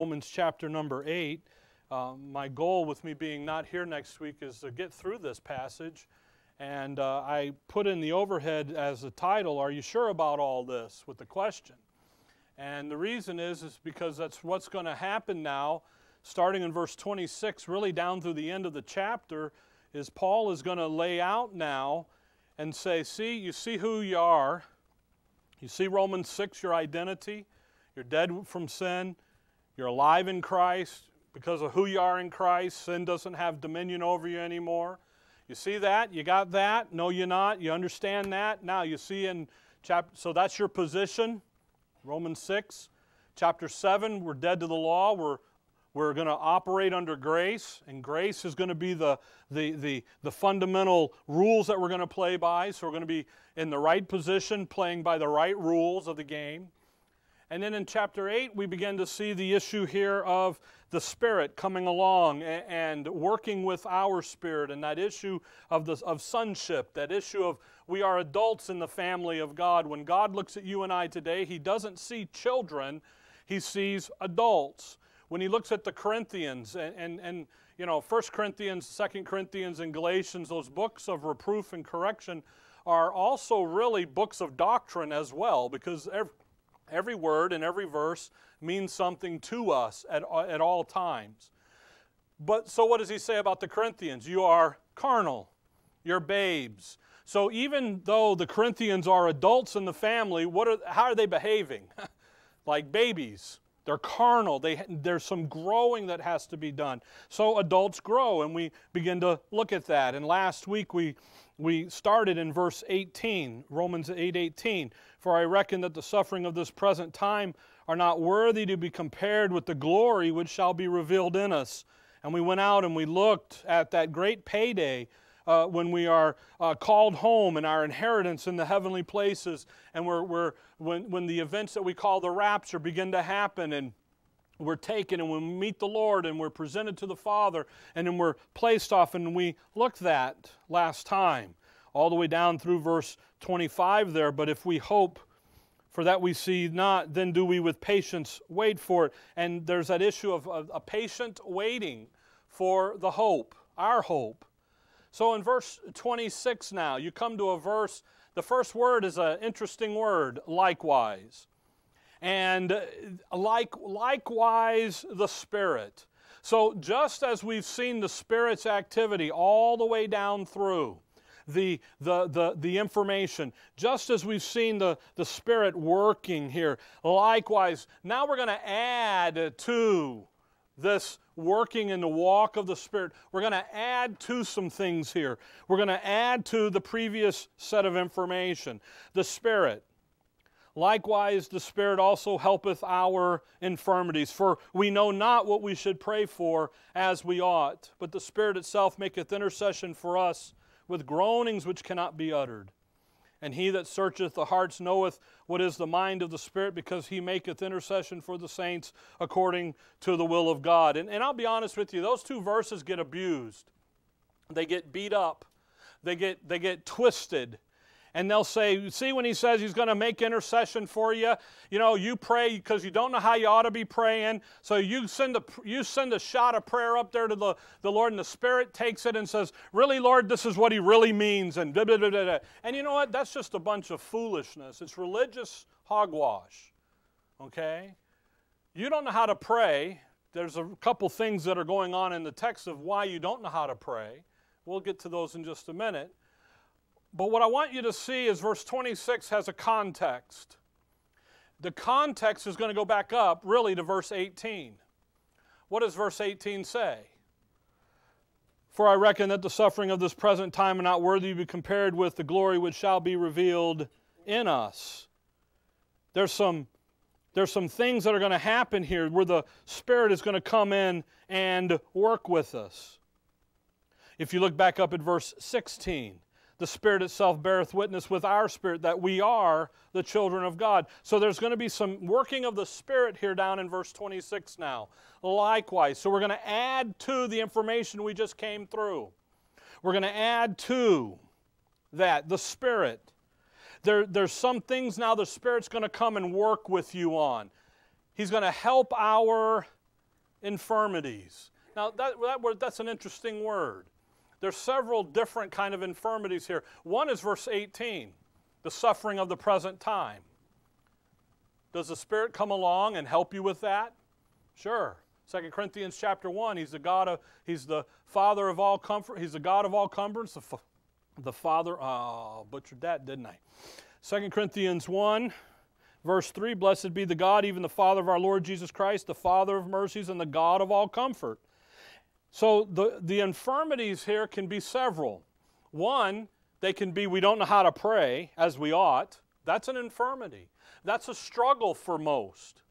Romans chapter number 8. My goal with me being not here next week is to get through this passage. And I put in the overhead as the title, "Are you sure about all this?" with the question. And the reason is because that's what's going to happen now, starting in verse 26, really down through the end of the chapter, is Paul is going to lay out now and say, see, you see who you are. You see Romans 6, your identity. You're dead from sin. You're alive in Christ. Because of who you are in Christ, sin doesn't have dominion over you anymore. You see that? You got that? No, you're not. You understand that? Now you see in chapter... So that's your position, Romans 6. Chapter 7, we're dead to the law. We're going to operate under grace, and grace is going to be the fundamental rules that we're going to play by. So we're going to be in the right position, playing by the right rules of the game. And then in chapter 8, we begin to see the issue here of the Spirit coming along and working with our spirit, and that issue of sonship, that issue of we are adults in the family of God. When God looks at you and I today, He doesn't see children, He sees adults. When he looks at the Corinthians and you know, 1 Corinthians, 2 Corinthians, and Galatians, those books of reproof and correction are also really books of doctrine as well, because every word and every verse means something to us at all times. But so what does he say about the Corinthians? You are carnal. You're babes. So even though the Corinthians are adults in the family, how are they behaving? Like babies. They're carnal. There's some growing that has to be done. So adults grow, and we begin to look at that. And last week we started in verse 18, Romans 8:18. For I reckon that the suffering of this present time are not worthy to be compared with the glory which shall be revealed in us. And we went out and we looked at that great payday when we are called home and our inheritance in the heavenly places, and when the events that we call the rapture begin to happen, and we're taken and we meet the Lord and we're presented to the Father, and then we're placed off, and we looked that last time, all the way down through verse 25 there. But if we hope for that we see not, then do we with patience wait for it. And there's that issue of a patient waiting for the hope, our hope. So in verse 26 now, you come to a verse, the first word is an interesting word, likewise. And likewise the Spirit. So just as we've seen the Spirit's activity all the way down through the information, just as we've seen the Spirit working here, likewise, now we're going to add to this working in the walk of the Spirit. We're going to add to some things here. We're going to add to the previous set of information. The Spirit. Likewise, the Spirit also helpeth our infirmities, for we know not what we should pray for as we ought, but the Spirit itself maketh intercession for us with groanings which cannot be uttered. And he that searcheth the hearts knoweth what is the mind of the Spirit, because he maketh intercession for the saints according to the will of God. And I'll be honest with you, those two verses get abused. They get beat up. They get twisted. And they'll say, see, when he says he's going to make intercession for you, you know, you pray because you don't know how you ought to be praying. So you send a shot of prayer up there to the Lord, and the Spirit takes it and says, really, Lord, this is what he really means. And blah, blah, blah, blah. And you know what? That's just a bunch of foolishness. It's religious hogwash, okay? You don't know how to pray. There's a couple things that are going on in the text of why you don't know how to pray. We'll get to those in just a minute. But what I want you to see is verse 26 has a context. The context is going to go back up, really, to verse 18. What does verse 18 say? For I reckon that the suffering of this present time are not worthy to be compared with the glory which shall be revealed in us. There's some things that are going to happen here where the Spirit is going to come in and work with us. If you look back up at verse 16... The Spirit itself beareth witness with our spirit that we are the children of God. So there's going to be some working of the Spirit here down in verse 26 now. Likewise. So we're going to add to the information we just came through. We're going to add to that, the Spirit. There's some things now the Spirit's going to come and work with you on. He's going to help our infirmities. Now, that word, that's an interesting word. There's several different kind of infirmities here. One is verse 18, the suffering of the present time. Does the Spirit come along and help you with that? Sure. 2 Corinthians chapter 1, He's the Father of all comfort. He's the God of all comforts. The Father, oh, butchered that, didn't I? 2 Corinthians 1, verse 3, Blessed be the God, even the Father of our Lord Jesus Christ, the Father of mercies and the God of all comfort. So the infirmities here can be several. One, they can be we don't know how to pray as we ought. That's an infirmity. That's a struggle for most,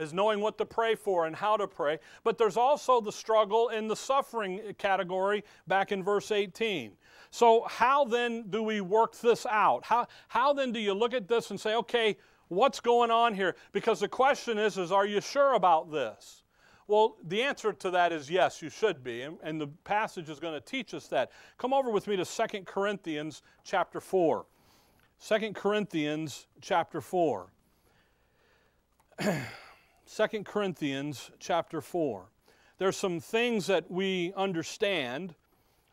is knowing what to pray for and how to pray. But there's also the struggle in the suffering category back in verse 18. So how then do we work this out? How then do you look at this and say, okay, what's going on here? Because the question is are you sure about this? Well, the answer to that is yes, you should be. And the passage is going to teach us that. Come over with me to 2 Corinthians chapter 4. 2 Corinthians chapter 4. 2 Corinthians chapter 4. There's some things that we understand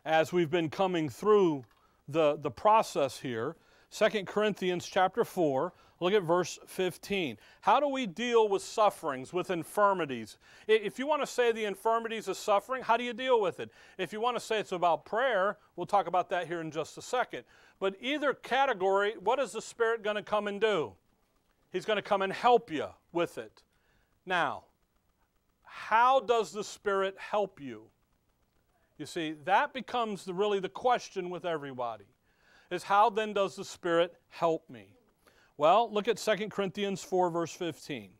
as we've been coming through the process here. 2 Corinthians chapter 4, look at verse 15. How do we deal with sufferings, with infirmities? If you want to say the infirmities is suffering, how do you deal with it? If you want to say it's about prayer, we'll talk about that here in just a second. But either category, what is the Spirit going to come and do? He's going to come and help you with it. Now, how does the Spirit help you? You see, that becomes really the question with everybody, is how then does the Spirit help me? Well, look at 2 Corinthians 4, verse 15.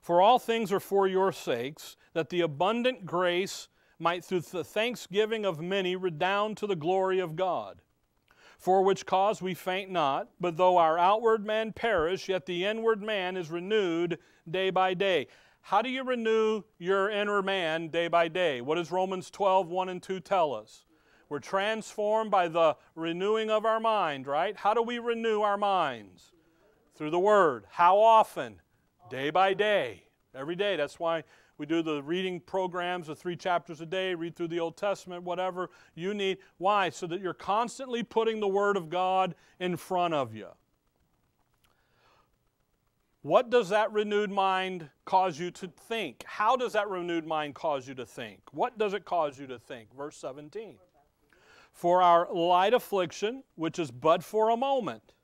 For all things are for your sakes, that the abundant grace might through the thanksgiving of many redound to the glory of God. For which cause we faint not, but though our outward man perish, yet the inward man is renewed day by day. How do you renew your inner man day by day? What does Romans 12, 1 and 2 tell us? We're transformed by the renewing of our mind, right? How do we renew our minds? Through the Word. How often? Day by day. Every day. That's why we do the reading programs of 3 chapters a day, read through the Old Testament, whatever you need. Why? So that you're constantly putting the Word of God in front of you. What does that renewed mind cause you to think? How does that renewed mind cause you to think? What does it cause you to think? Verse 17. For our light affliction, which is but for a moment,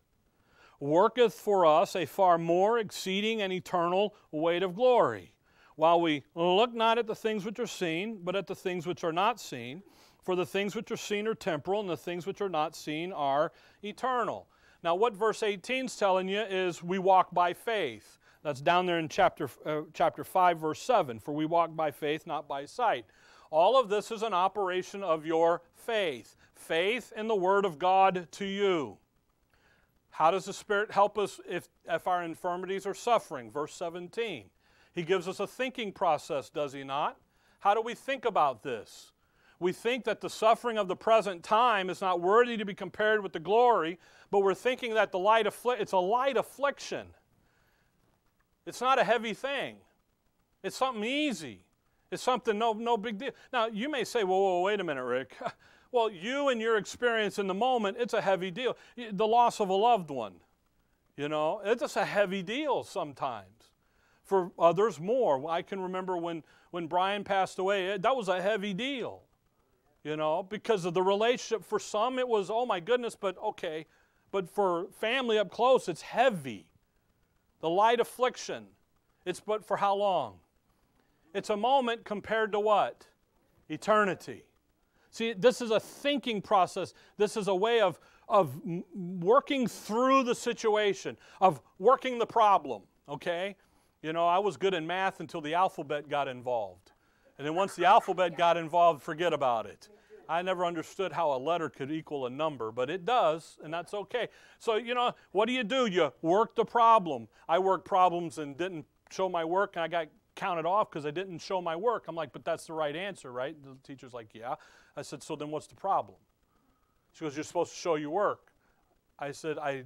worketh for us a far more exceeding and eternal weight of glory, while we look not at the things which are seen, but at the things which are not seen. For the things which are seen are temporal, and the things which are not seen are eternal. Now what verse 18 is telling you is we walk by faith. That's down there in chapter 5, verse 7. For we walk by faith, not by sight. All of this is an operation of your faith. Faith in the Word of God to you. How does the Spirit help us if our infirmities are suffering? Verse 17. He gives us a thinking process, does He not? How do we think about this? We think that the suffering of the present time is not worthy to be compared with the glory, but we're thinking that the it's a light affliction. It's not a heavy thing. It's something easy. It's something no big deal. Now, you may say, whoa, wait a minute, Rick. Well, you and your experience in the moment, it's a heavy deal. The loss of a loved one, you know, it's just a heavy deal sometimes. For others more. I can remember when Brian passed away, that was a heavy deal, you know, because of the relationship. For some it was, oh my goodness, but okay. But for family up close, it's heavy. The light affliction, it's but for how long? It's a moment compared to what? Eternity. See, this is a thinking process. This is a way of working through the situation, of working the problem, okay? You know, I was good in math until the alphabet got involved. And then once the alphabet got involved, forget about it. I never understood how a letter could equal a number, but it does, and that's okay. So, you know, what do? You work the problem. I worked problems and didn't show my work, and I got counted off because I didn't show my work. I'm like, but that's the right answer, right? The teacher's like, yeah. I said, so then what's the problem? She goes, you're supposed to show your work. I said, I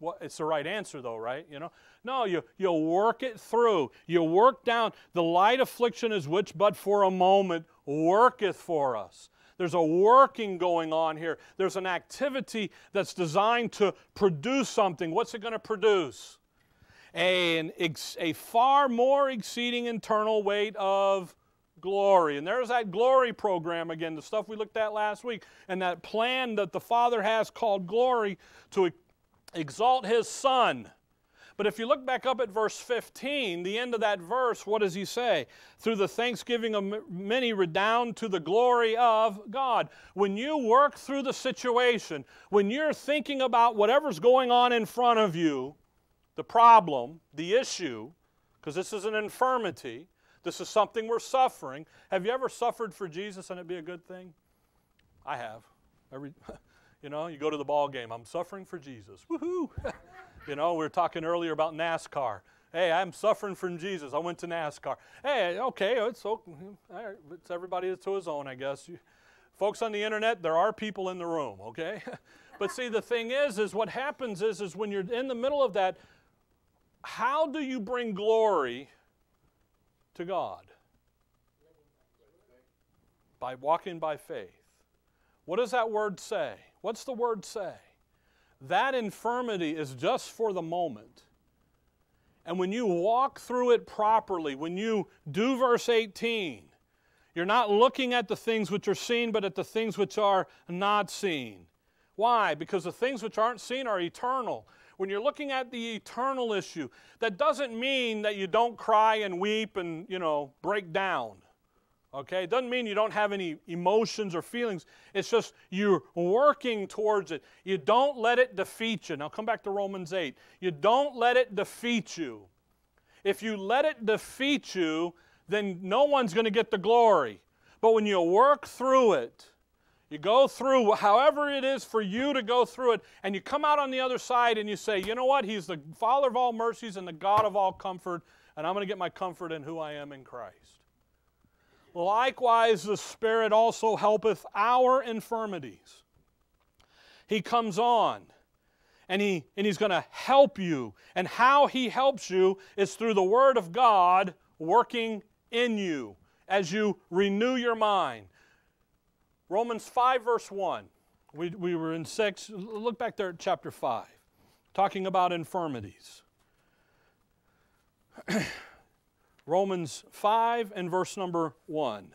Well, it's the right answer though, right? You know? No, you work it through. You work down. The light affliction is which but for a moment worketh for us. There's a working going on here. There's an activity that's designed to produce something. What's it going to produce? A far more exceeding internal weight of glory. And there's that glory program again, the stuff we looked at last week, and that plan that the Father has called glory to exalt His Son. But if you look back up at verse 15, the end of that verse, what does he say? Through the thanksgiving of many redound to the glory of God. When you work through the situation, when you're thinking about whatever's going on in front of you, the problem, the issue, because this is an infirmity, this is something we're suffering. Have you ever suffered for Jesus and it be a good thing? I have. You know, you go to the ball game, I'm suffering for Jesus. Woohoo! You know, we were talking earlier about NASCAR. Hey, I'm suffering from Jesus. I went to NASCAR. Hey, okay, it's everybody to his own, I guess. Folks on the internet, there are people in the room, okay? But see, the thing is what happens is when you're in the middle of that, how do you bring glory to God? By walking by faith. What does that word say? What's the word say? That infirmity is just for the moment. And when you walk through it properly, when you do verse 18, you're not looking at the things which are seen, but at the things which are not seen. Why? Because the things which aren't seen are eternal. When you're looking at the eternal issue, that doesn't mean that you don't cry and weep and, you know, break down. Okay, it doesn't mean you don't have any emotions or feelings. It's just you're working towards it. You don't let it defeat you. Now come back to Romans 8. You don't let it defeat you. If you let it defeat you, then no one's going to get the glory. But when you work through it, you go through however it is for you to go through it, and you come out on the other side and you say, you know what, He's the Father of all mercies and the God of all comfort, and I'm going to get my comfort in who I am in Christ. Likewise, the Spirit also helpeth our infirmities. He comes on, and He's going to help you. And how He helps you is through the Word of God working in you as you renew your mind. Romans 5, verse 1. We were in 6. Look back there at chapter 5, talking about infirmities. Romans 5 and verse number 1.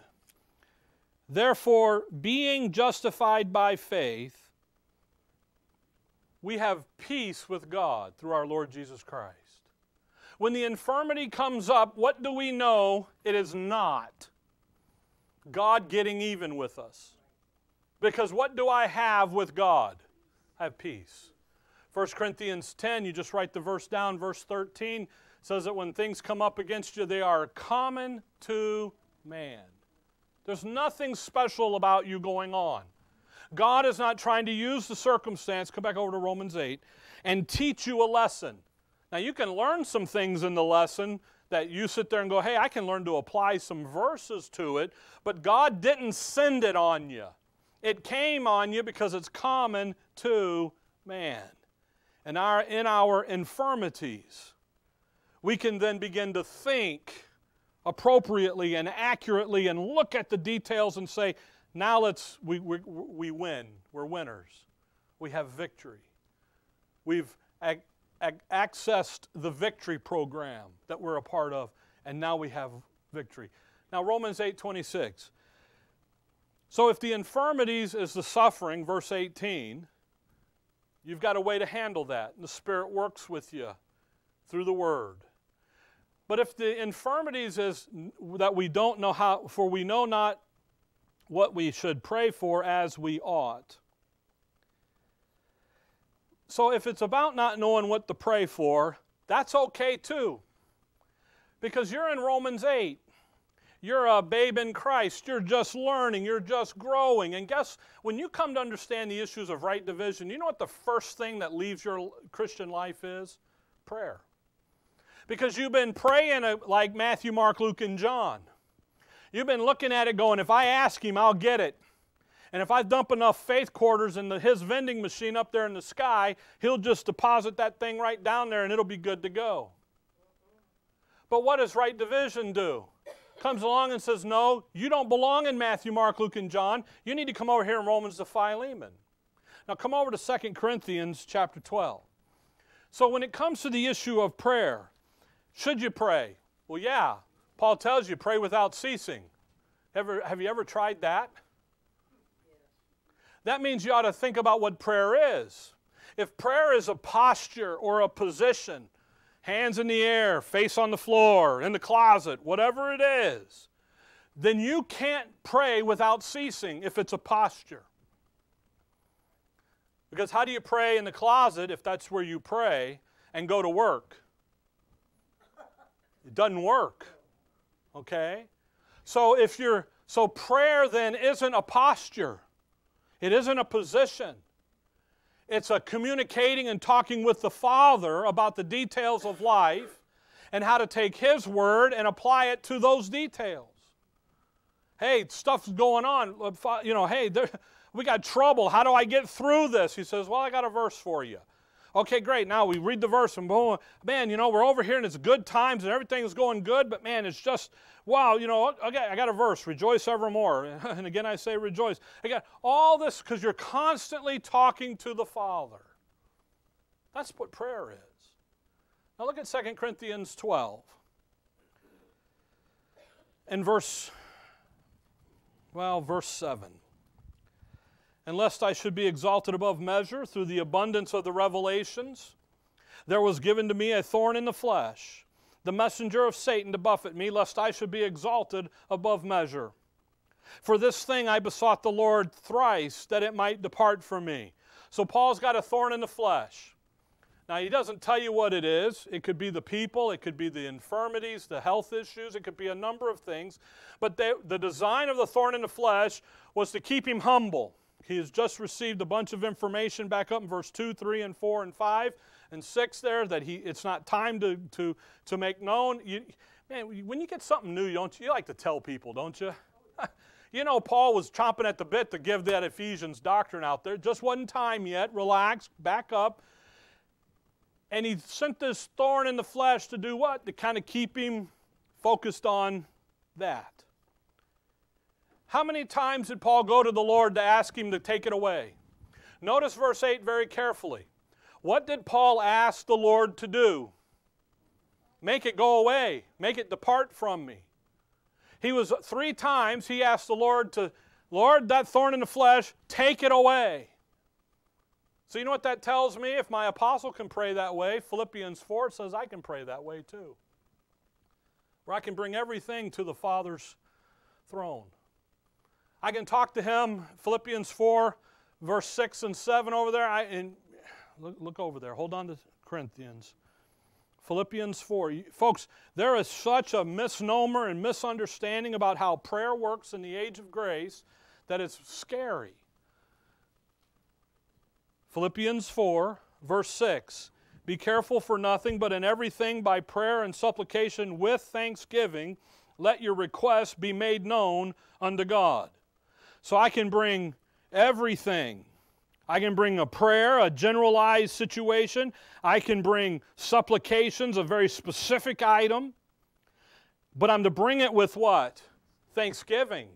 Therefore, being justified by faith, we have peace with God through our Lord Jesus Christ. When the infirmity comes up, what do we know? It is not God getting even with us. Because what do I have with God? I have peace. 1 Corinthians 10, you just write the verse down, verse 13, says that when things come up against you, they are common to man. There's nothing special about you going on. God is not trying to use the circumstance, come back over to Romans 8, and teach you a lesson. Now, you can learn some things in the lesson that you sit there and go, hey, I can learn to apply some verses to it, but God didn't send it on you. It came on you because it's common to man. And in our infirmities, we can then begin to think appropriately and accurately and look at the details and say, now we win. We're winners. We have victory. We've accessed the victory program that we're a part of, and now we have victory. Now Romans 8:26. So if the infirmities is the suffering, verse 18, you've got a way to handle that, and the Spirit works with you through the Word. But if the infirmities is that we don't know how, for we know not what we should pray for as we ought. So if it's about not knowing what to pray for, that's okay too. Because you're in Romans 8. You're a babe in Christ. You're just learning. You're just growing. And guess, when you come to understand the issues of right division, you know what the first thing that leaves your Christian life is? Prayer. Because you've been praying like Matthew, Mark, Luke, and John. You've been looking at it going, if I ask Him, I'll get it. And if I dump enough faith quarters in his vending machine up there in the sky, he'll just deposit that thing right down there and it'll be good to go. But what does right division do? Comes along and says, no, you don't belong in Matthew, Mark, Luke, and John. You need to come over here in Romans to Philemon. Now come over to 2 Corinthians chapter 12. So when it comes to the issue of prayer, should you pray? Well, yeah. Paul tells you, pray without ceasing. Have you ever tried that? That means you ought to think about what prayer is. If prayer is a posture or a position, hands in the air, face on the floor, in the closet, whatever it is, then you can't pray without ceasing if it's a posture. Because how do you pray in the closet if that's where you pray and go to work? It doesn't work. Okay? So prayer then isn't a posture. It isn't a position. It's a communicating and talking with the Father about the details of life and how to take His Word and apply it to those details. Hey, stuff's going on. You know, hey, we got trouble. How do I get through this? He says, well, I got a verse for you. Okay, great. Now we read the verse and boom, man, you know, we're over here and it's good times and everything's going good, but man, it's just, wow, you know, okay, I got a verse, rejoice evermore. And again, I say rejoice. I got all this because you're constantly talking to the Father. That's what prayer is. Now look at 2 Corinthians 12. And verse 7. And lest I should be exalted above measure through the abundance of the revelations, there was given to me a thorn in the flesh, the messenger of Satan to buffet me, lest I should be exalted above measure. For this thing I besought the Lord thrice, that it might depart from me. So Paul's got a thorn in the flesh. Now he doesn't tell you what it is. It could be the people, it could be the infirmities, the health issues, it could be a number of things. But the design of the thorn in the flesh was to keep him humble. He has just received a bunch of information back up in verse 2, 3, and 4, and 5, and 6 there that it's not time to make known. Man, when you get something new, don't you? You like to tell people, don't you? You know, Paul was chomping at the bit to give that Ephesians doctrine out there. Just wasn't time yet. Relax, back up. And he sent this thorn in the flesh to do what? To kind of keep him focused on that. How many times did Paul go to the Lord to ask Him to take it away? Notice verse 8 very carefully. What did Paul ask the Lord to do? Make it go away. Make it depart from me. He was 3 times he asked the Lord to, Lord, that thorn in the flesh, take it away. So you know what that tells me? If my apostle can pray that way, Philippians 4 says I can pray that way too. Where I can bring everything to the Father's throne. I can talk to him, Philippians 4, verse 6 and 7 over there. Look over there. Hold on to Corinthians. Philippians 4. Folks, there is such a misnomer and misunderstanding about how prayer works in the age of grace that it's scary. Philippians 4, verse 6. Be careful for nothing, but in everything by prayer and supplication with thanksgiving, let your requests be made known unto God. So I can bring everything. I can bring a prayer, a generalized situation. I can bring supplications, a very specific item. But I'm to bring it with what? Thanksgiving.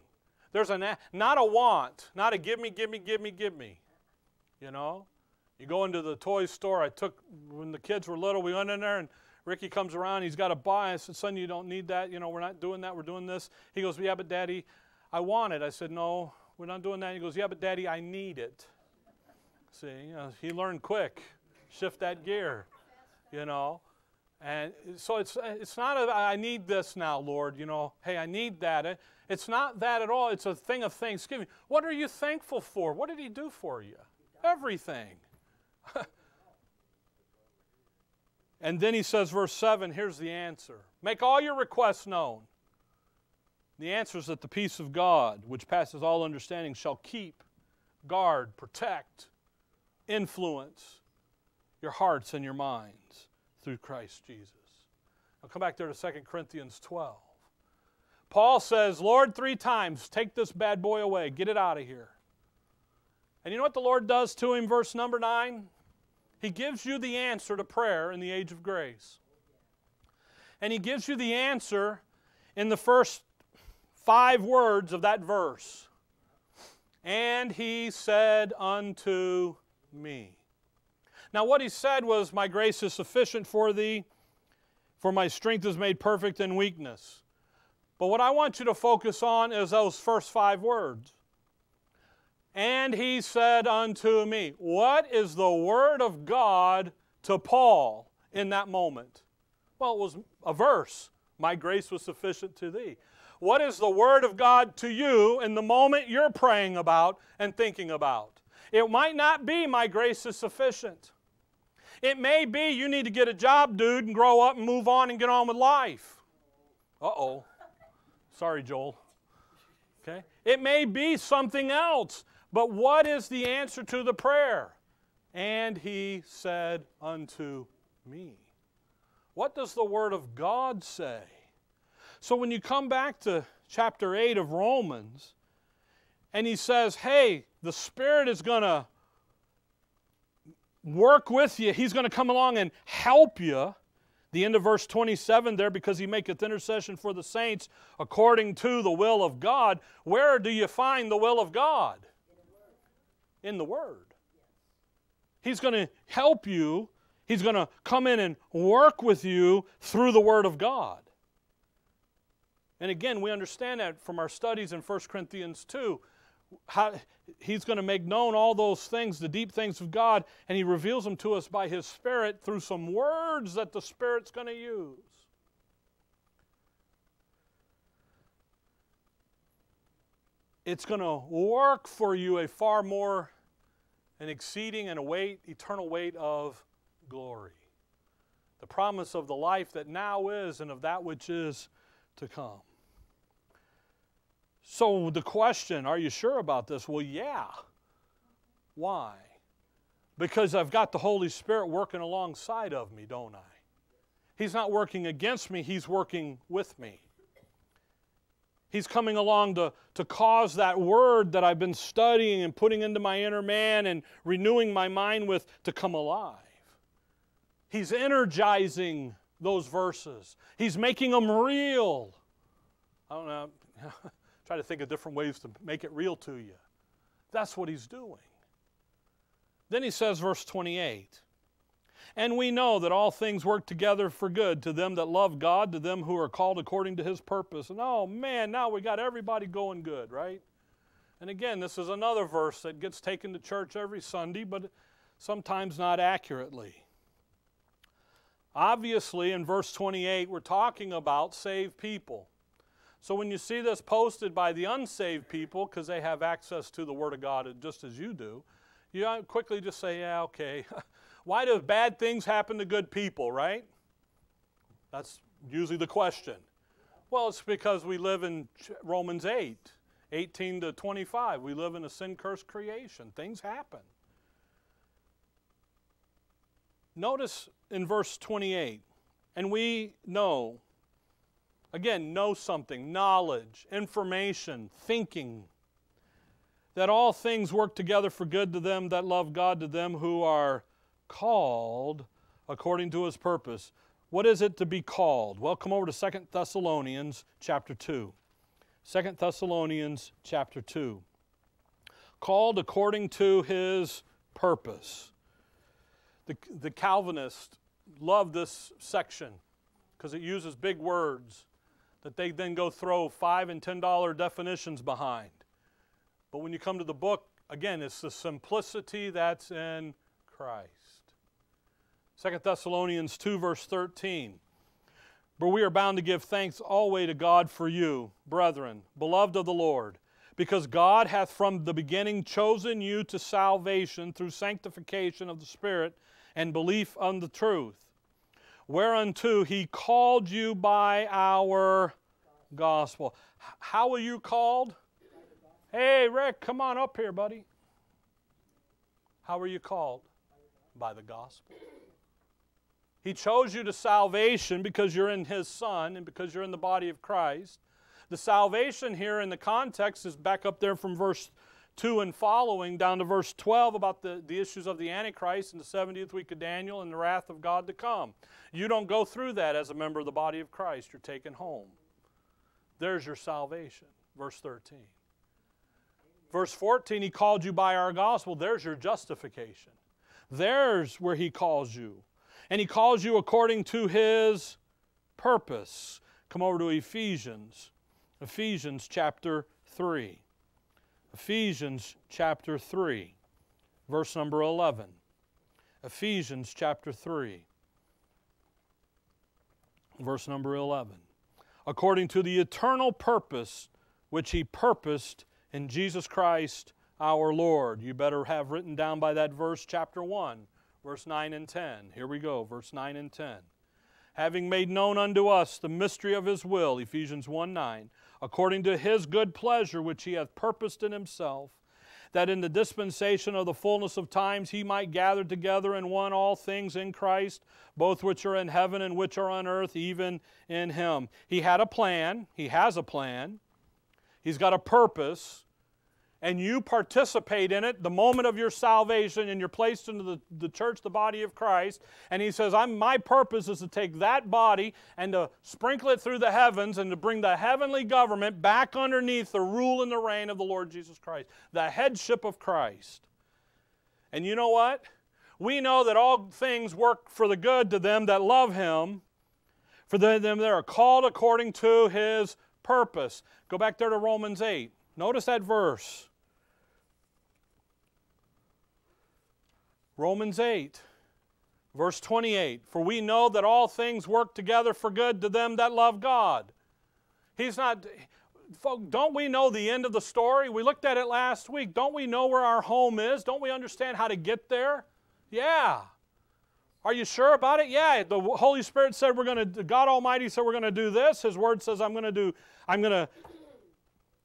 There's not a want, not a give me, give me, give me, give me. You know? You go into the toy store. When the kids were little, we went in there and Ricky comes around. He's got a buy. I said, son, you don't need that. You know, we're not doing that. We're doing this. He goes, yeah, but Daddy, I want it. I said, no, we're not doing that. He goes, yeah, but Daddy, I need it. See, you know, he learned quick. Shift that gear, you know. And so it's not a, I need this now, Lord, you know. Hey, I need that. It's not that at all. It's a thing of thanksgiving. What are you thankful for? What did he do for you? Everything. And then he says, verse 7, here's the answer. Make all your requests known. The answer is that the peace of God, which passes all understanding, shall keep, guard, protect, influence your hearts and your minds through Christ Jesus. Now come back there to 2 Corinthians 12. Paul says, Lord, 3 times, take this bad boy away. Get it out of here. And you know what the Lord does to him, verse number 9? He gives you the answer to prayer in the age of grace. And He gives you the answer in the first 5 words of that verse. And He said unto me. Now what He said was, My grace is sufficient for thee, for My strength is made perfect in weakness. But what I want you to focus on is those first 5 words. And He said unto me. What is the Word of God to Paul in that moment? Well, it was a verse. My grace was sufficient to thee. What is the Word of God to you in the moment you're praying about and thinking about? It might not be, My grace is sufficient. It may be, you need to get a job, dude, and grow up and move on and get on with life. Uh-oh. Sorry, Joel. Okay? It may be something else, but what is the answer to the prayer? And He said unto me. What does the Word of God say? So when you come back to chapter 8 of Romans, and he says, hey, the Spirit is going to work with you. He's going to come along and help you. The end of verse 27 there, because He maketh intercession for the saints according to the will of God. Where do you find the will of God? In the Word. He's going to help you. He's going to come in and work with you through the Word of God. And again, we understand that from our studies in 1 Corinthians 2. How He's going to make known all those things, the deep things of God, and He reveals them to us by His Spirit through some words that the Spirit's going to use. It's going to work for you a far more, an exceeding and a weight, eternal weight of glory. The promise of the life that now is and of that which is to come. So the question, are you sure about this? Well, yeah. Why? Because I've got the Holy Spirit working alongside of me, don't I? He's not working against me, He's working with me. He's coming along to cause that Word that I've been studying and putting into my inner man and renewing my mind with to come alive. He's energizing those verses. He's making them real. I don't know. Try to think of different ways to make it real to you. That's what He's doing. Then He says, verse 28, And we know that all things work together for good to them that love God, to them who are called according to His purpose. And oh man, now we got everybody going good, right? And again, this is another verse that gets taken to church every Sunday, but sometimes not accurately. Obviously, in verse 28, we're talking about saved people. So when you see this posted by the unsaved people, because they have access to the Word of God just as you do, you quickly just say, yeah, okay. Why do bad things happen to good people, right? That's usually the question. Well, it's because we live in Romans 8, 18 to 25. We live in a sin-cursed creation. Things happen. Notice in verse 28, and we know, again, know something, knowledge, information, thinking, that all things work together for good to them that love God, to them who are called according to His purpose. What is it to be called? Well, come over to 2 Thessalonians chapter 2. 2 Thessalonians chapter 2. Called according to His purpose. The Calvinists love this section because it uses big words that they then go throw $5 and $10 definitions behind. But when you come to the book, again, it's the simplicity that's in Christ. 2 Thessalonians 2, verse 13. But we are bound to give thanks always to God for you, brethren, beloved of the Lord, because God hath from the beginning chosen you to salvation through sanctification of the Spirit and belief on the truth, whereunto He called you by our gospel. How were you called? Hey, Rick, come on up here, buddy. How were you called? By the gospel. He chose you to salvation because you're in His Son and because you're in the body of Christ. The salvation here in the context is back up there from verse 2 and following down to verse 12 about the issues of the Antichrist and the 70th week of Daniel and the wrath of God to come. You don't go through that as a member of the body of Christ. You're taken home. There's your salvation, verse 13. Verse 14, He called you by our gospel. There's your justification. There's where He calls you. And He calls you according to His purpose. Come over to Ephesians. Ephesians chapter 3. Ephesians chapter 3, verse number 11. Ephesians chapter 3, verse number 11. According to the eternal purpose which He purposed in Jesus Christ our Lord. You better have written down by that verse, chapter 1, verse 9 and 10. Here we go, verse 9 and 10. Having made known unto us the mystery of His will, Ephesians 1:9, according to His good pleasure which He hath purposed in Himself, that in the dispensation of the fullness of times He might gather together in one all things in Christ, both which are in heaven and which are on earth, even in Him. He had a plan. He has a plan. He's got a purpose. And you participate in it the moment of your salvation, and you're placed into the church, the body of Christ. And He says, my purpose is to take that body and to sprinkle it through the heavens and to bring the heavenly government back underneath the rule and the reign of the Lord Jesus Christ, the headship of Christ. And you know what? We know that all things work for the good to them that love Him, for them that are called according to His purpose. Go back there to Romans 8. Notice that verse. Romans 8, verse 28, for we know that all things work together for good to them that love God. He's not, don't we know the end of the story? We looked at it last week. Don't we know where our home is? Don't we understand how to get there? Yeah. Are you sure about it? Yeah. The Holy Spirit said God Almighty said we're going to do this. His Word says I'm going to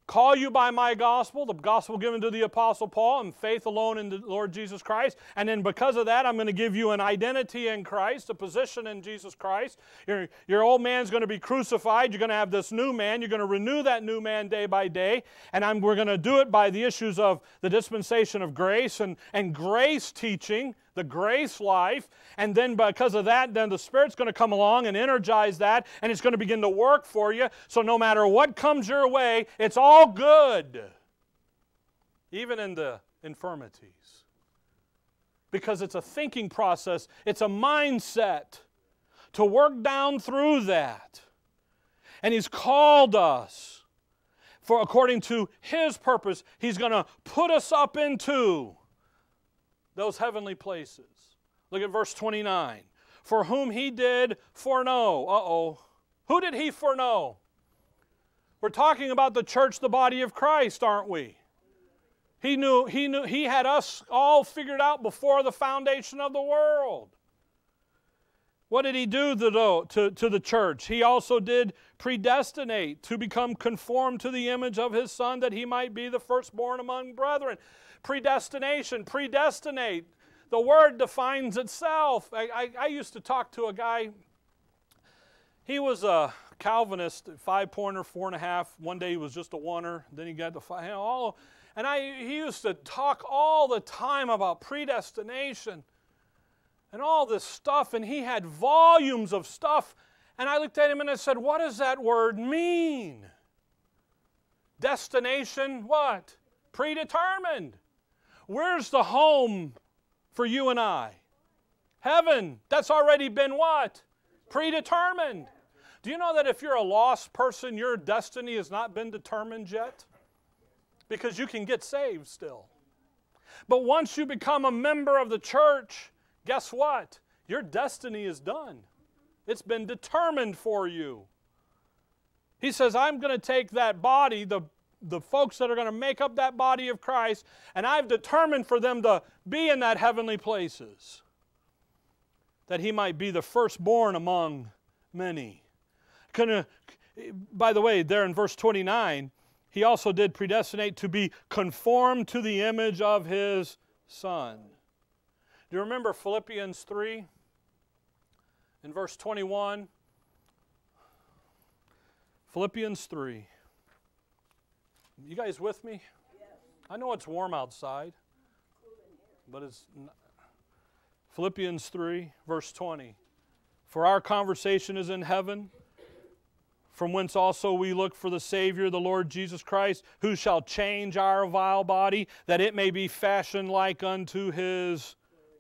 call you by my gospel, the gospel given to the Apostle Paul, and faith alone in the Lord Jesus Christ. And then because of that, I'm going to give you an identity in Christ, a position in Jesus Christ. Your old man's going to be crucified. You're going to have this new man. You're going to renew that new man day by day. And we're going to do it by the issues of the dispensation of grace and grace teaching, the grace life. And then because of that, then the Spirit's going to come along and energize that, and it's going to begin to work for you. So no matter what comes your way, it's all good, even in the infirmities, because it's a thinking process. It's a mindset to work down through that. And He's called us for according to His purpose. He's going to put us up into those heavenly places. Look at verse 29. For whom He did foreknow. Who did He foreknow? We're talking about the church, the body of Christ, aren't we? He knew He had us all figured out before the foundation of the world. What did He do to the church? He also did predestinate to become conformed to the image of His Son, that He might be the firstborn among brethren. Predestination, predestinate. The word defines itself. I used to talk to a guy. He was a Calvinist, 5-pointer, 4.5. One day he was just a 1-er. Then he got the 5. He used to talk all the time about predestination and all this stuff, and he had volumes of stuff. And I looked at him and I said, what does that word mean? Destination, what? Predetermined. Where's the home for you and I? Heaven. That's already been what? Predetermined. Do you know that if you're a lost person, your destiny has not been determined yet? Because you can get saved still. But once you become a member of the church, guess what? Your destiny is done. It's been determined for you. He says, I'm going to take that body, the folks that are going to make up that body of Christ, and I've determined for them to be in that heavenly places, that He might be the firstborn among many. By the way, there in verse 29, He also did predestinate to be conformed to the image of His Son. Do you remember Philippians 3 in verse 21? Philippians 3. You guys with me? I know it's warm outside, but it's not. Philippians 3, verse 20. For our conversation is in heaven, from whence also we look for the Savior, the Lord Jesus Christ, who shall change our vile body, that it may be fashioned like unto His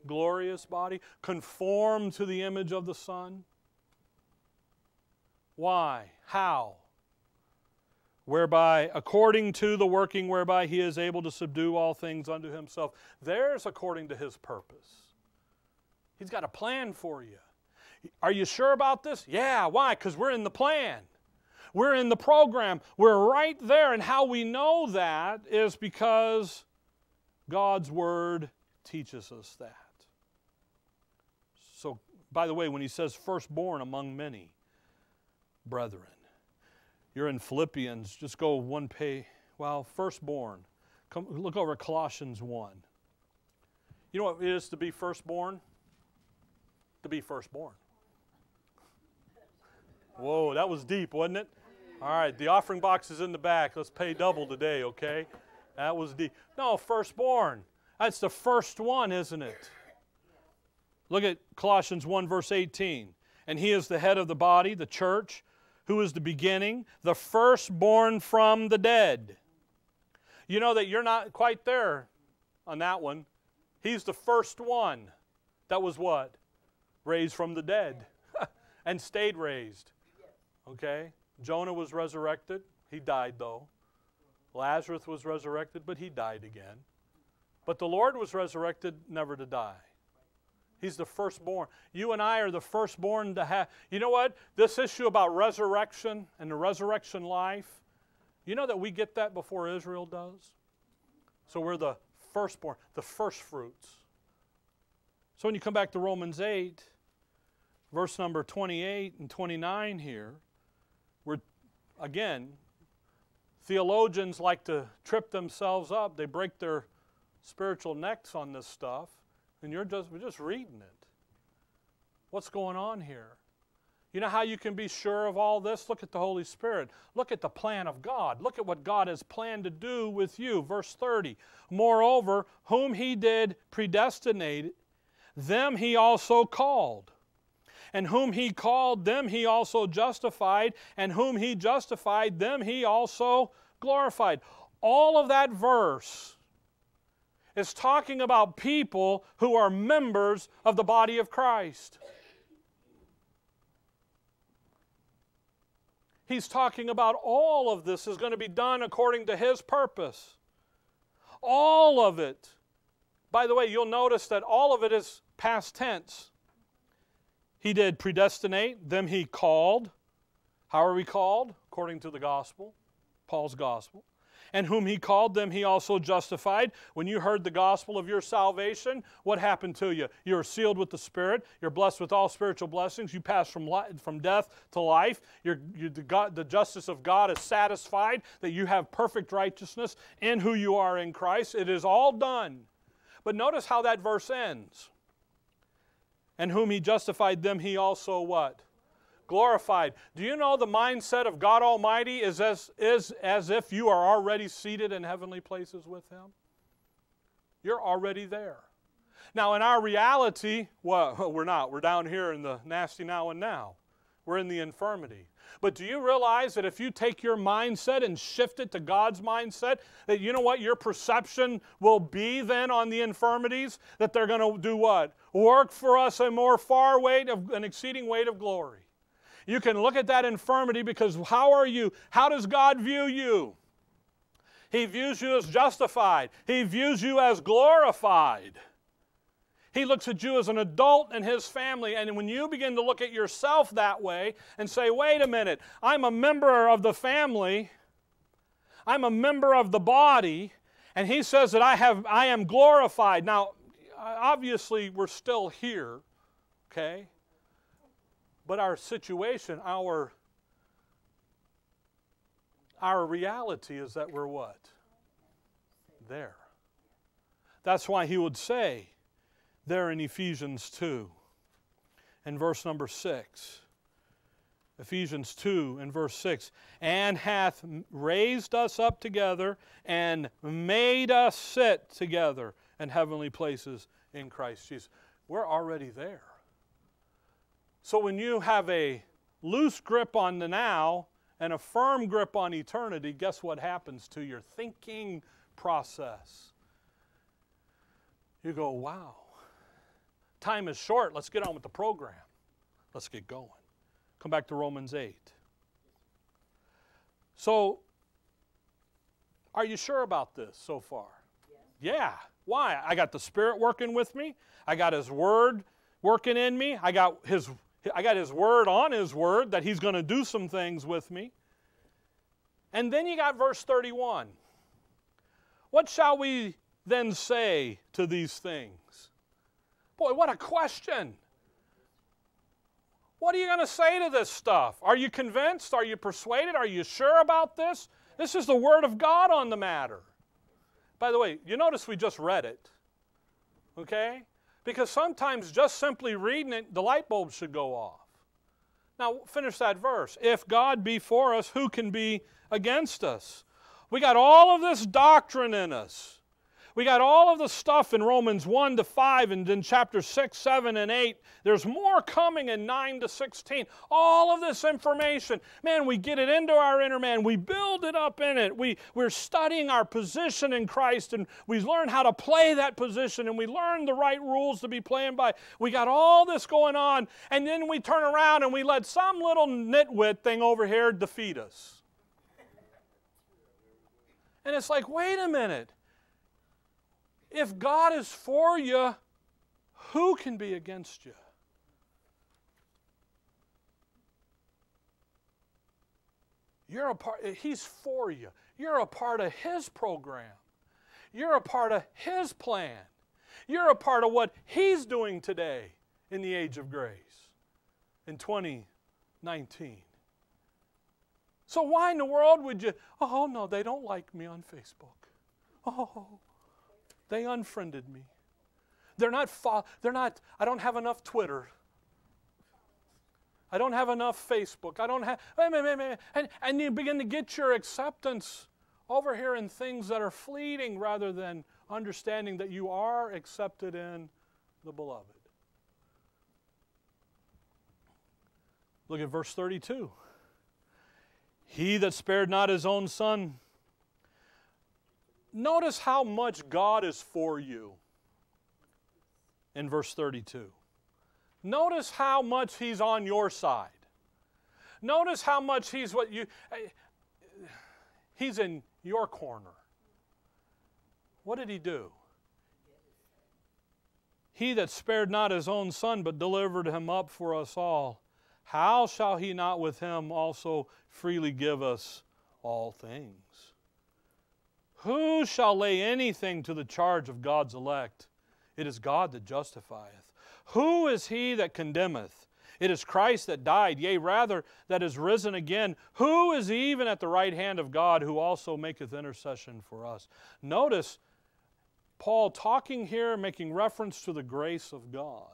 glorious body, conformed to the image of the Son. Why? How? Whereby, according to the working whereby He is able to subdue all things unto Himself. There's according to His purpose. He's got a plan for you. Are you sure about this? Yeah, why? Because we're in the plan. We're in the program. We're right there. And how we know that is because God's Word teaches us that. So, by the way, when He says firstborn among many brethren, you're in Philippians. Just go one page. Well, firstborn. Come, look over Colossians 1. You know what it is to be firstborn? To be firstborn. Whoa, that was deep, wasn't it? All right, the offering box is in the back. Let's pay double today, okay? That was deep. No, firstborn. That's the first one, isn't it? Look at Colossians 1, verse 18. And He is the head of the body, the church, who is the beginning, the firstborn from the dead. You know that you're not quite there on that one. He's the first one. That was what? Raised from the dead and stayed raised. Okay? Jonah was resurrected. He died, though. Lazarus was resurrected, but he died again. But the Lord was resurrected, never to die. He's the firstborn. You and I are the firstborn to have. You know what? This issue about resurrection and the resurrection life, you know that we get that before Israel does? So we're the firstborn, the first fruits. So when you come back to Romans 8, verse number 28 and 29 here, we're, again, theologians like to trip themselves up. They break their spiritual necks on this stuff, and we're just reading it. What's going on here? You know how you can be sure of all this? Look at the Holy Spirit. Look at the plan of God. Look at what God has planned to do with you. Verse 30, moreover, whom He did predestinate, them He also called. And whom He called, them He also justified. And whom He justified, them He also glorified. All of that verse is talking about people who are members of the body of Christ. He's talking about all of this is going to be done according to His purpose. All of it. By the way, you'll notice that all of it is past tense. He did predestinate, them He called. How are we called? According to the gospel, Paul's gospel. And whom He called, them He also justified. When you heard the gospel of your salvation, what happened to you? You were sealed with the Spirit. You're blessed with all spiritual blessings. You pass from death to life. The justice of God is satisfied, that you have perfect righteousness in who you are in Christ. It is all done. But notice how that verse ends. And whom He justified, them He also what? Glorified. Do you know the mindset of God Almighty is as if you are already seated in heavenly places with Him? You're already there. Now in our reality, well, we're not. We're down here in the nasty now and now. We're in the infirmity. But do you realize that if you take your mindset and shift it to God's mindset, that you know what your perception will be then on the infirmities? That they're going to do what? Work for us a more far weight, an exceeding weight of glory. You can look at that infirmity because how are you? How does God view you? He views you as justified. He views you as glorified. He looks at you as an adult in His family. And when you begin to look at yourself that way and say, wait a minute, I'm a member of the family. I'm a member of the body. And He says that I am glorified. Now, obviously, we're still here, okay? But our situation, our reality is that we're what? There. That's why He would say, there in Ephesians 2 and verse number 6. Ephesians 2 and verse 6, and hath raised us up together and made us sit together in heavenly places in Christ Jesus. We're already there. So when you have a loose grip on the now and a firm grip on eternity, guess what happens to your thinking process? You go, wow, time is short. Let's get on with the program. Let's get going. Come back to Romans 8. So, are you sure about this so far? Yeah. Yeah. Why? I got the Spirit working with me. I got His Word working in me. I got His Word on His Word that He's going to do some things with me. And then you got verse 31. What shall we then say to these things? Boy, what a question. What are you going to say to this stuff? Are you convinced? Are you persuaded? Are you sure about this? This is the Word of God on the matter. By the way, you notice we just read it, okay? Because sometimes just simply reading it, the light bulb should go off. Now, finish that verse. If God be for us, who can be against us? We got all of this doctrine in us. We got all of the stuff in Romans 1 to 5 and then chapter 6, 7, and 8. There's more coming in 9 to 16. All of this information. Man, we get it into our inner man. We build it up in it. We're studying our position in Christ, and we learn how to play that position, and we learn the right rules to be playing by. We got all this going on, and then we turn around and we let some little nitwit thing over here defeat us. And it's like, wait a minute. If God is for you, who can be against you? You're a part, He's for you. You're a part of His program. You're a part of His plan. You're a part of what He's doing today in the age of grace in 2019. So why in the world would you, oh no, they don't like me on Facebook. Oh, they unfriended me. They're not, I don't have enough Twitter. I don't have enough Facebook. I don't have, and you begin to get your acceptance over here in things that are fleeting rather than understanding that you are accepted in the beloved. Look at verse 32. He that spared not his own son. Notice how much God is for you in verse 32. Notice how much He's on your side. Notice how much He's in your corner. What did He do? He that spared not His own Son, but delivered Him up for us all, how shall He not with Him also freely give us all things? Who shall lay anything to the charge of God's elect? It is God that justifieth. Who is he that condemneth? It is Christ that died, yea, rather, that is risen again. Who is even at the right hand of God, who also maketh intercession for us? Notice Paul talking here, making reference to the grace of God.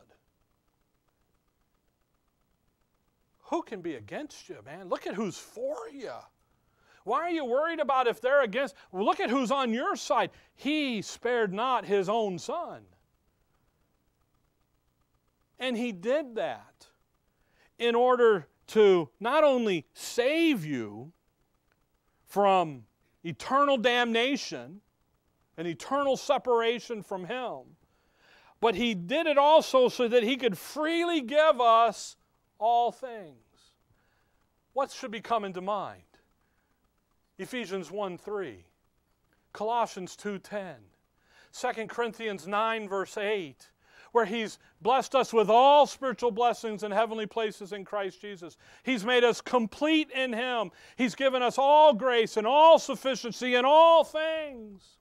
Who can be against you, man? Look at who's for you. Why are you worried about if they're against? Well, look at who's on your side. He spared not His own Son. And He did that in order to not only save you from eternal damnation and eternal separation from Him, but He did it also so that He could freely give us all things. What should be coming to mind? Ephesians 1:3, Colossians 2:10, 2 Corinthians 9 verse 8, where He's blessed us with all spiritual blessings in heavenly places in Christ Jesus. He's made us complete in Him. He's given us all grace and all sufficiency in all things.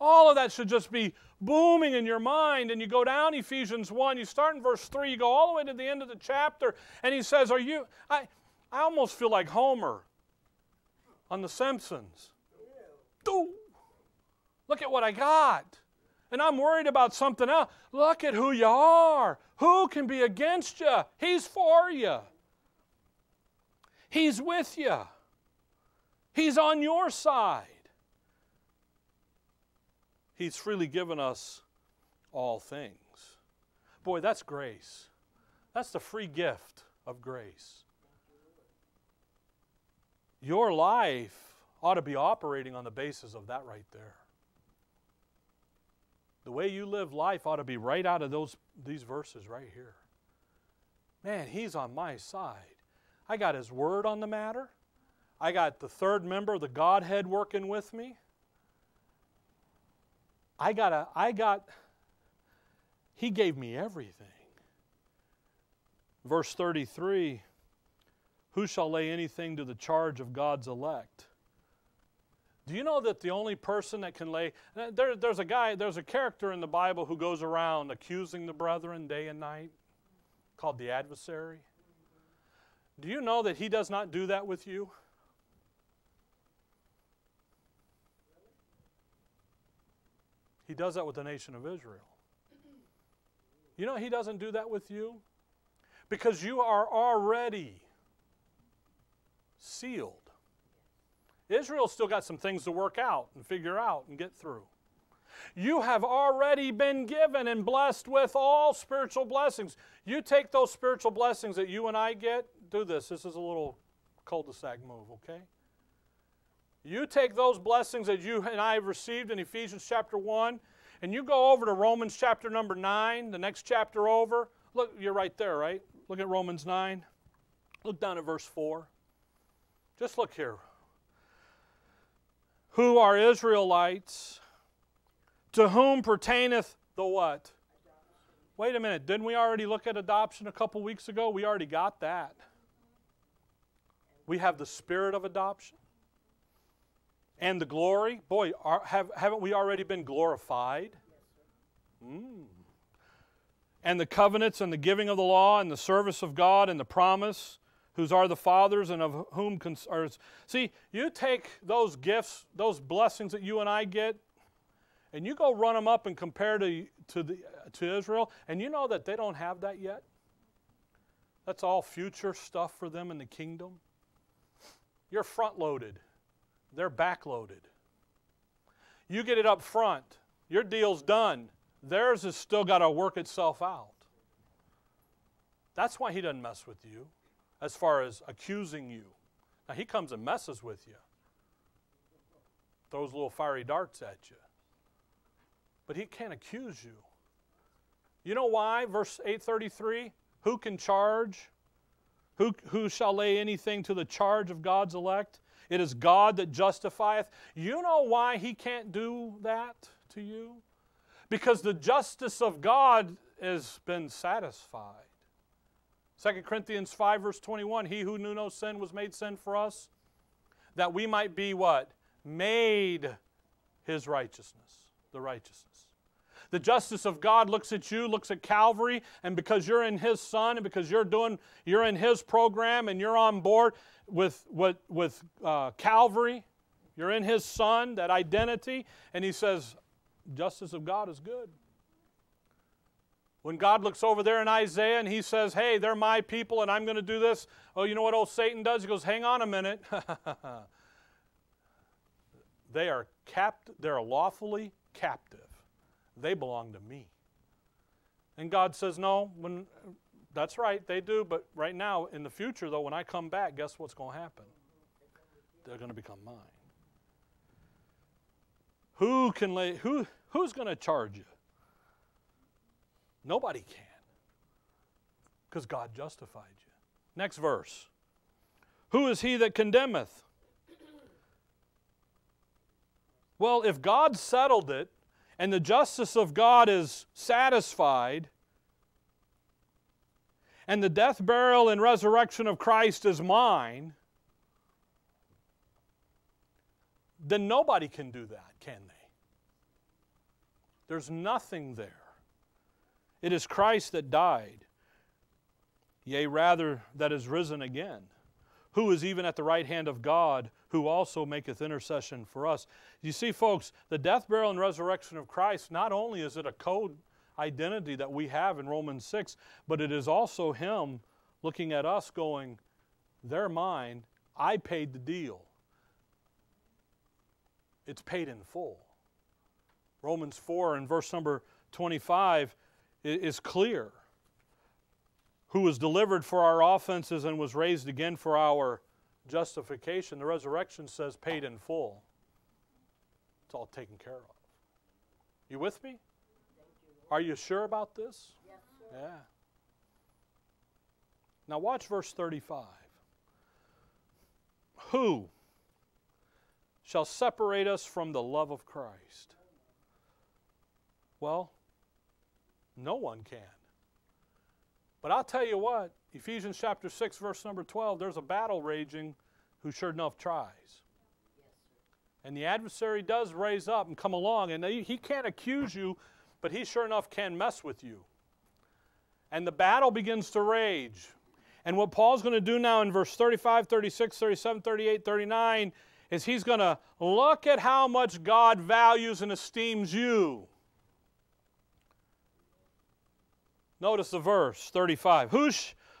All of that should just be booming in your mind. And you go down Ephesians 1, you start in verse 3, you go all the way to the end of the chapter, and he says, are you, I almost feel like Homer on The Simpsons. Ooh, look at what I got. And I'm worried about something else. Look at who you are. Who can be against you? He's for you. He's with you. He's on your side. He's freely given us all things. Boy, that's grace. That's the free gift of grace. Your life ought to be operating on the basis of that right there. The way you live life ought to be right out of these verses right here. Man, He's on my side. I got His Word on the matter. I got the third member of the Godhead working with me. He gave me everything. Verse 33, who shall lay anything to the charge of God's elect? Do you know that the only person that can lay, there's a character in the Bible who goes around accusing the brethren day and night, called the adversary. Do you know that he does not do that with you? He does that with the nation of Israel. You know he doesn't do that with you? Because you are already sealed. Israel's still got some things to work out and figure out and get through. You have already been given and blessed with all spiritual blessings. You take those spiritual blessings that you and I get. Do this. This is a little cul-de-sac move, okay? You take those blessings that you and I have received in Ephesians chapter 1, and you go over to Romans chapter number 9, the next chapter over. Look, you're right there, right? Look at Romans 9. Look down at verse 4. Just look here. Who are Israelites, to whom pertaineth the what? Wait a minute. Didn't we already look at adoption a couple weeks ago? We already got that. We have the spirit of adoption and the glory. Boy, haven't we already been glorified? And the covenants and the giving of the law and the service of God and the promise, whose are the fathers and of whom concerns. See, you take those gifts, those blessings that you and I get, and you go run them up and compare to Israel, and you know that they don't have that yet. That's all future stuff for them in the kingdom. You're front-loaded. They're back-loaded. You get it up front. Your deal's done. Theirs has still got to work itself out. That's why he doesn't mess with you as far as accusing you. Now, he comes and messes with you, throws little fiery darts at you. But he can't accuse you. You know why? Verse 833, who can charge? Who shall lay anything to the charge of God's elect? It is God that justifieth. You know why he can't do that to you? Because the justice of God has been satisfied. 2 Corinthians 5 verse 21, he who knew no sin was made sin for us, that we might be what? Made his righteousness, the righteousness. The justice of God looks at you, looks at Calvary, and because you're in his son and because you're in his program and you're on board with Calvary, you're in his son, that identity, and he says, justice of God is good. When God looks over there in Isaiah and he says, hey, they're my people and I'm going to do this. Oh, you know what old Satan does? He goes, hang on a minute. They are lawfully captive. They belong to me. And God says, no, that's right, they do. But right now, in the future, though, when I come back, guess what's going to happen? They're going to become mine. Who's going to charge you? Nobody can, because God justified you. Next verse. Who is he that condemneth? Well, if God settled it and the justice of God is satisfied and the death, burial, and resurrection of Christ is mine, then nobody can do that, can they? There's nothing there. It is Christ that died, yea, rather that is risen again, who is even at the right hand of God, who also maketh intercession for us. You see, folks, the death, burial, and resurrection of Christ, not only is it a code identity that we have in Romans 6, but it is also Him looking at us going, They're mine. I paid the deal. It's paid in full. Romans 4 and verse number 25 is clear. Who was delivered for our offenses and was raised again for our justification. The resurrection says paid in full. It's all taken care of. You with me? Are you sure about this? Yes, sir. Yeah. Now watch verse 35. Who shall separate us from the love of Christ? Well, no one can. But I'll tell you what, Ephesians chapter 6, verse number 12, there's a battle raging who sure enough tries. And the adversary does raise up and come along, and he can't accuse you, but he sure enough can mess with you. And the battle begins to rage. And what Paul's going to do now in verse 35, 36, 37, 38, 39 is he's going to look at how much God values and esteems you. Notice the verse 35.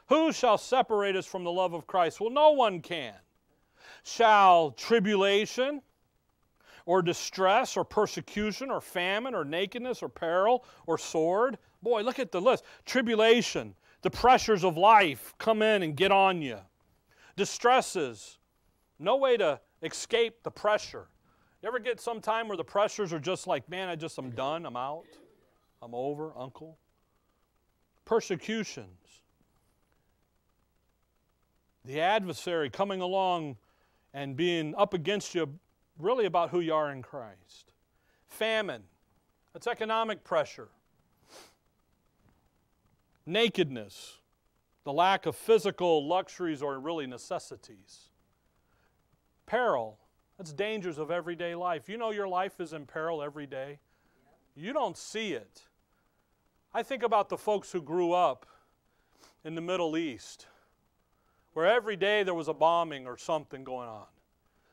Who shall separate us from the love of Christ? Well, no one can. Shall tribulation or distress or persecution or famine or nakedness or peril or sword? Boy, look at the list. Tribulation, the pressures of life come in and get on you. Distresses, no way to escape the pressure. You ever get some time where the pressures are just like, man, I'm done, I'm out, I'm over, uncle? Persecutions, the adversary coming along and being up against you really about who you are in Christ. Famine, that's economic pressure. Nakedness, the lack of physical luxuries or really necessities. Peril, that's dangers of everyday life. You know your life is in peril every day. You don't see it. I think about the folks who grew up in the Middle East, where every day there was a bombing or something going on.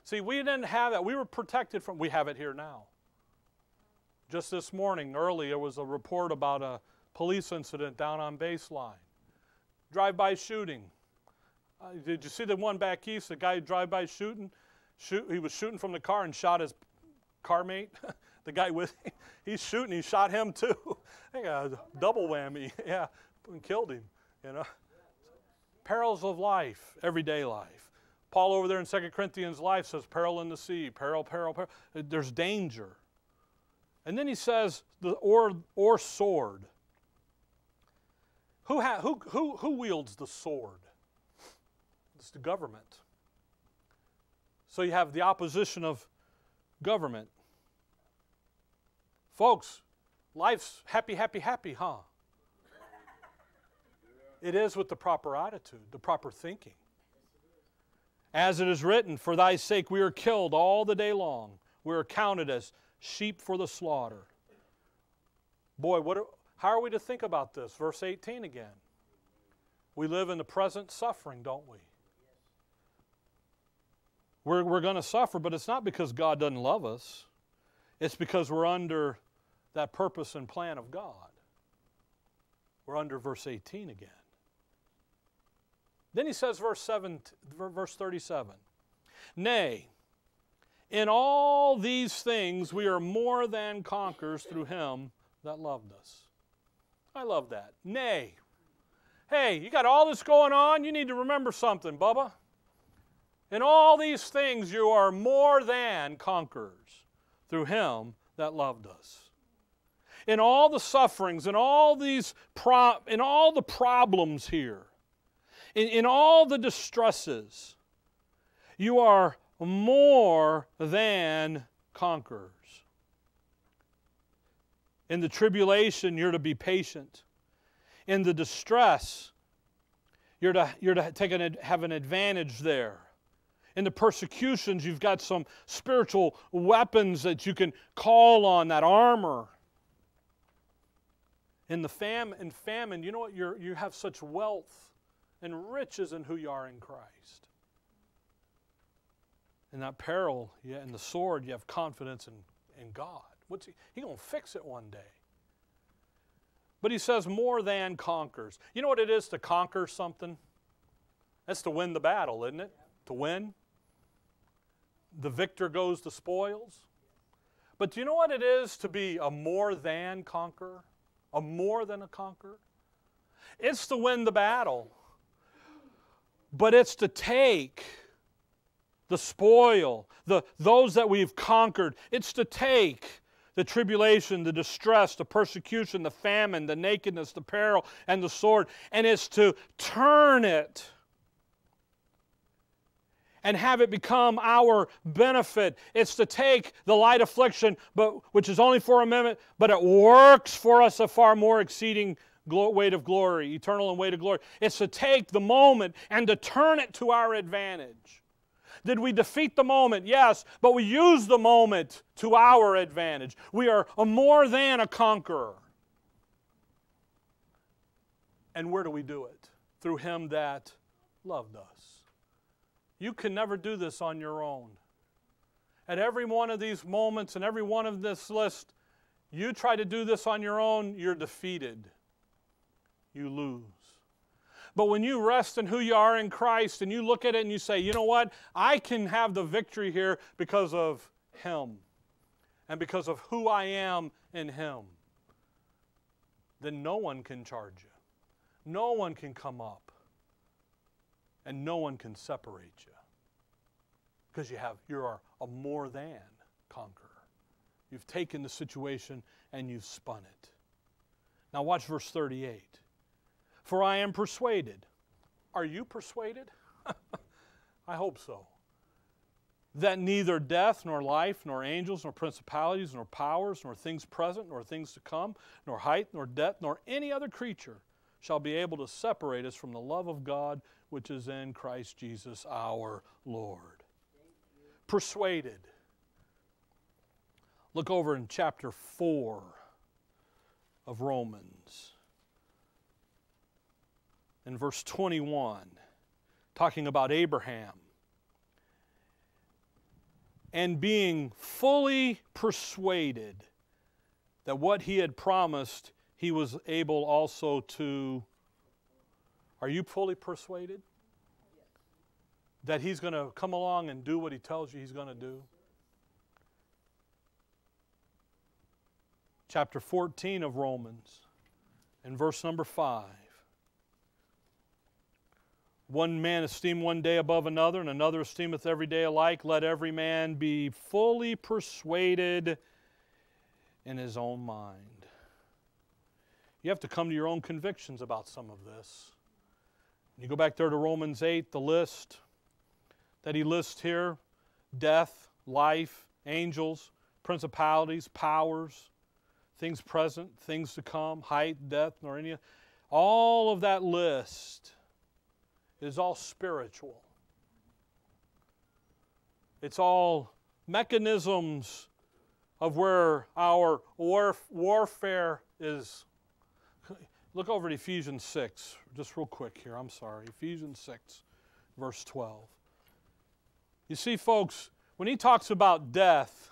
See, we didn't have that. We were protected from, we have it here now. Just this morning, early, there was a report about a police incident down on Baseline. Drive-by shooting. Did you see the one back east, the guy drive-by shooting? He was shooting from the car and shot his car mate. The guy with him, he's shooting, he shot him too. They got a double whammy, yeah, and killed him, you know. Perils of life, everyday life. Paul over there in 2 Corinthians life says peril in the sea, peril, peril, peril. There's danger. And then he says the or sword. Who wields the sword? It's the government. So you have the opposition of government. Folks, life's happy, happy, happy, huh? It is with the proper attitude, the proper thinking. As it is written, for thy sake we are killed all the day long. We are counted as sheep for the slaughter. Boy, how are we to think about this? Verse 18 again. We live in the present suffering, don't we? We're going to suffer, but it's not because God doesn't love us. It's because we're under that purpose and plan of God. We're under verse 18 again. Then he says verse 37, Nay, in all these things we are more than conquerors through him that loved us. I love that. Nay. Hey, you got all this going on? You need to remember something, Bubba. In all these things you are more than conquerors through him that loved us. In all the sufferings, in all the problems here, in all the distresses, you are more than conquerors. In the tribulation, you're to be patient. In the distress, you're to have an advantage there. In the persecutions, you've got some spiritual weapons that you can call on, that armor. In famine, you know what? You have such wealth and riches in who you are in Christ. In that peril, yeah, in the sword, you have confidence in God. He's going to fix it one day. But he says more than conquerors. You know what it is to conquer something? That's to win the battle, isn't it? To win. The victor goes the spoils. But do you know what it is to be a more than conqueror? A more than a conqueror? It's to win the battle. But it's to take the spoil, those that we've conquered. It's to take the tribulation, the distress, the persecution, the famine, the nakedness, the peril, and the sword. And it's to turn it and have it become our benefit. It's to take the light affliction, which is only for a moment, but it works for us a far more exceeding weight of glory, eternal and weight of glory. It's to take the moment and to turn it to our advantage. Did we defeat the moment? Yes, but we use the moment to our advantage. We are a more than a conqueror. And where do we do it? Through Him that loved us. You can never do this on your own. At every one of these moments and every one of this list, you try to do this on your own, you're defeated. You lose. But when you rest in who you are in Christ and you look at it and you say, you know what? I can have the victory here because of Him and because of who I am in Him. Then no one can charge you. No one can come up. And no one can separate you because you are a more than conqueror. You've taken the situation and you've spun it. Now watch verse 38. For I am persuaded. Are you persuaded? I hope so. That neither death, nor life, nor angels, nor principalities, nor powers, nor things present, nor things to come, nor height, nor depth, nor any other creature shall be able to separate us from the love of God which is in Christ Jesus our Lord. Persuaded. Look over in chapter 4 of Romans. In verse 21, talking about Abraham. And being fully persuaded that what he had promised he was able also to. Are you fully persuaded that He's going to come along and do what He tells you He's going to do? Chapter 14 of Romans and verse number 5. One man esteemeth one day above another, and another esteemeth every day alike. Let every man be fully persuaded in his own mind. You have to come to your own convictions about some of this. You go back there to Romans 8, the list that he lists here, death, life, angels, principalities, powers, things present, things to come, height, depth, nor any. All of that list is all spiritual. It's all mechanisms of where our warfare is. Look over at Ephesians 6, just real quick here, I'm sorry. Ephesians 6, verse 12. You see, folks, when he talks about death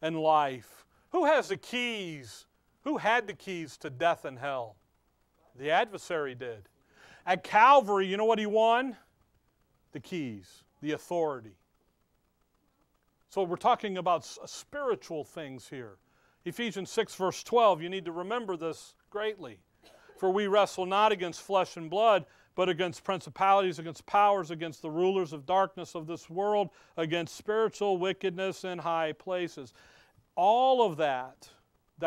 and life, who has the keys? Who had the keys to death and hell? The adversary did. At Calvary, you know what he won? The keys, the authority. So we're talking about spiritual things here. Ephesians 6, verse 12, you need to remember this greatly. For we wrestle not against flesh and blood, but against principalities, against powers, against the rulers of darkness of this world, against spiritual wickedness in high places. All of that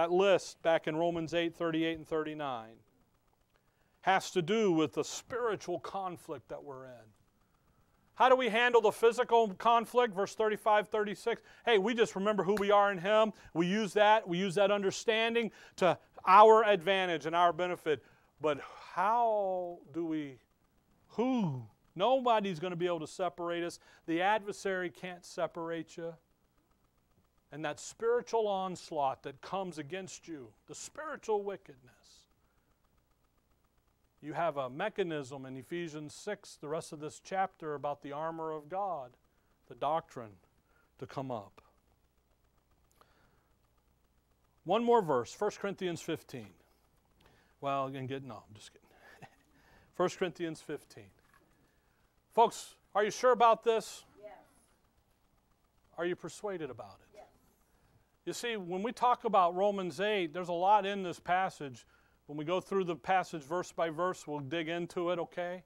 list back in Romans 8, 38 and 39, has to do with the spiritual conflict that we're in. How do we handle the physical conflict? Verse 35, 36. Hey, we just remember who we are in Him. We use that understanding to our advantage and our benefit. But how do we, who? Nobody's going to be able to separate us. The adversary can't separate you. And that spiritual onslaught that comes against you, the spiritual wickedness. You have a mechanism in Ephesians 6, the rest of this chapter about the armor of God, the doctrine to come up. One more verse, 1 Corinthians 15. Well, I'm just kidding. 1 Corinthians 15. Folks, are you sure about this? Yes. Are you persuaded about it? Yes. You see, when we talk about Romans 8, there's a lot in this passage. When we go through the passage verse by verse, we'll dig into it, okay?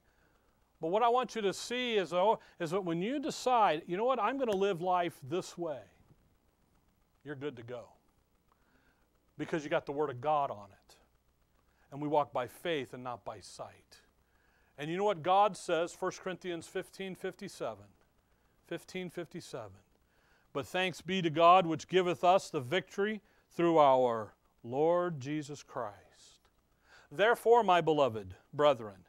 But what I want you to see is that when you decide, you know what, I'm going to live life this way, you're good to go. Because you got the Word of God on it. And we walk by faith and not by sight. And you know what God says, 1 Corinthians 15:57. But thanks be to God which giveth us the victory through our Lord Jesus Christ. Therefore, my beloved brethren,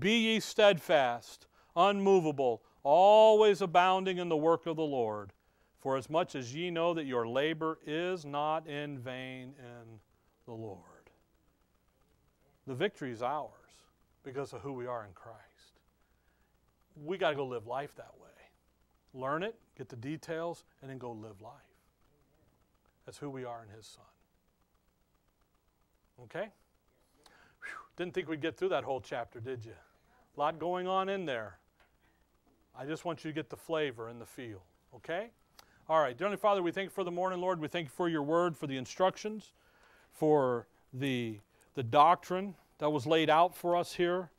be ye steadfast, unmovable, always abounding in the work of the Lord, for as much as ye know that your labor is not in vain in the Lord. The victory is ours because of who we are in Christ. We got to go live life that way. Learn it, get the details, and then go live life. That's who we are in His Son. Okay? Whew, didn't think we'd get through that whole chapter, did you? A lot going on in there. I just want you to get the flavor and the feel. Okay? All right. Dear Heavenly Father, we thank you for the morning, Lord. We thank you for your word, for the instructions, for the doctrine that was laid out for us here,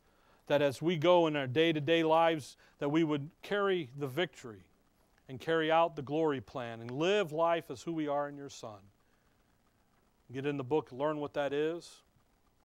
that as we go in our day-to-day lives, that we would carry the victory and carry out the glory plan and live life as who we are in your Son. Get in the book, learn what that is.